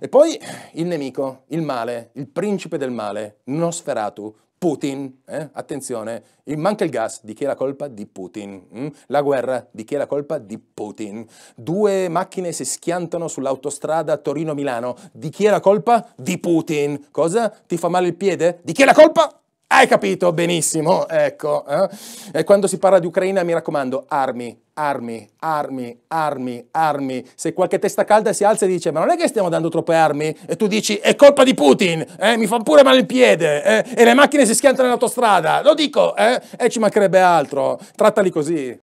E poi il nemico, il male, il principe del male, Nosferatu, Putin, attenzione, manca il gas, di chi è la colpa? Di Putin. La guerra, di chi è la colpa? Di Putin. Due macchine si schiantano sull'autostrada Torino-Milano, di chi è la colpa? Di Putin. Cosa? Ti fa male il piede? Di chi è la colpa? Hai capito benissimo, ecco. E quando si parla di Ucraina, mi raccomando, armi, armi, armi, armi, armi. Se qualche testa calda si alza e dice ma non è che stiamo dando troppe armi? E tu dici è colpa di Putin, mi fa pure male il piede, e le macchine si schiantano in autostrada, lo dico, e ci mancherebbe altro, trattali così.